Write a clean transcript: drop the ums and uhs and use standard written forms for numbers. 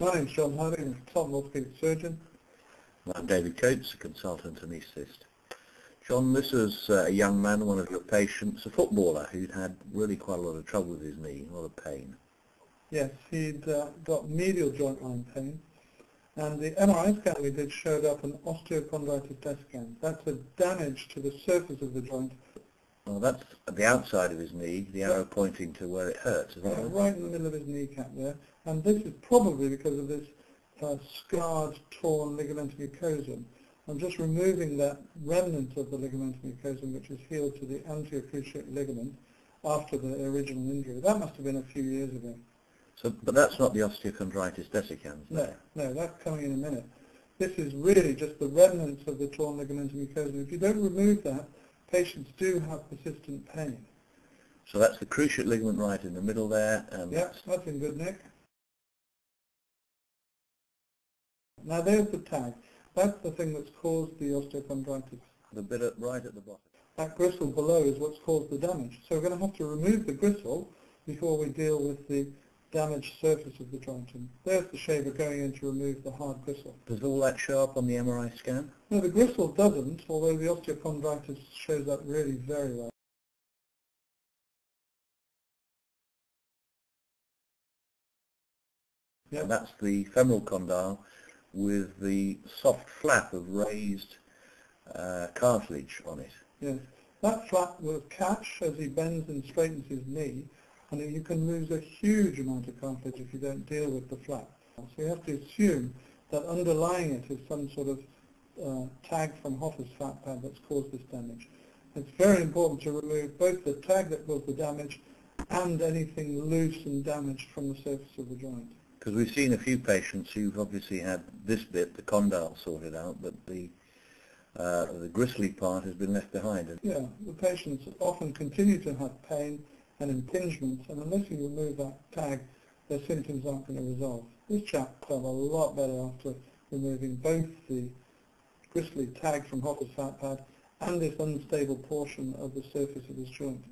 My name's John Harding, I'm a consultant orthopaedic surgeon. I'm David Coates, a consultant anaesthetist. John, this is a young man, one of your patients, a footballer who'd had really quite a lot of trouble with his knee, a lot of pain. Yes, he'd got medial joint line pain, and the MRI scan we did showed up an osteochondritis desiccans. That's a damage to the surface of the joint. Well, that's at the outside of his knee, the arrow pointing to where it hurts, isn't it? Right in the middle of his kneecap there. And this is probably because of this scarred, torn ligament mucosum. I'm just removing that remnant of the ligament mucosum, which is healed to the anterior cruciate ligament after the original injury. That must have been a few years ago. So, but that's not the osteochondritis desiccans? No, no, that's coming in a minute. This is really just the remnants of the torn ligament mucosum. If you don't remove that, patients do have persistent pain. So that's the cruciate ligament right in the middle there. And yeah, that's in good nick. Now there's the tag. That's the thing that's caused the osteochondritis. The bit right at the bottom. That gristle below is what's caused the damage. So we're going to have to remove the gristle before we deal with the damaged surface of the joint. And there's the shaver going in to remove the hard gristle. Does all that show up on the MRI scan? No, the gristle doesn't, although the osteochondritis shows up really very well. Yep. And that's the femoral condyle with the soft flap of raised cartilage on it. Yes, that flap will catch as he bends and straightens his knee, and you can lose a huge amount of cartilage if you don't deal with the flap. So you have to assume that underlying it is some sort of tag from Hoffa's fat pad that's caused this damage. It's very important to remove both the tag that caused the damage and anything loose and damaged from the surface of the joint. Because we've seen a few patients who've obviously had this bit, the condyle, sorted out, but the gristly part has been left behind. Yeah, the patients often continue to have pain and impingements, and unless you remove that tag, their symptoms aren't going to resolve. This chap felt a lot better after removing both the gristly tag from Hoffa's fat pad and this unstable portion of the surface of his joint.